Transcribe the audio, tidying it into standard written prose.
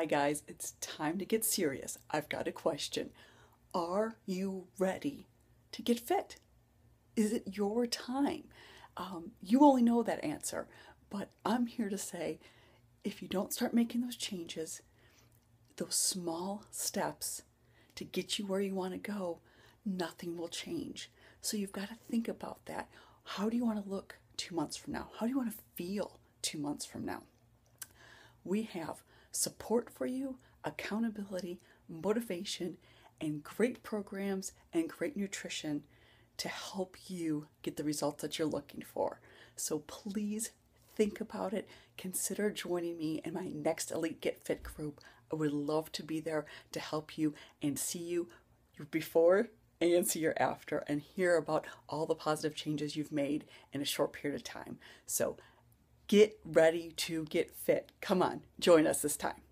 Hi guys, it's time to get serious. I've got a question. Are you ready to get fit? Is it your time? You only know that answer, but I'm here to say if you don't start making those changes, those small steps to get you where you want to go, nothing will change. So you've got to think about that. How do you want to look 2 months from now? How do you want to feel 2 months from now? We have support for you, accountability, motivation, and great programs and great nutrition to help you get the results that you're looking for. So please think about it. Consider joining me in my next Elite Get Fit group. I would love to be there to help you and see you before and see you after and hear about all the positive changes you've made in a short period of time. So get ready to get fit. Come on, join us this time.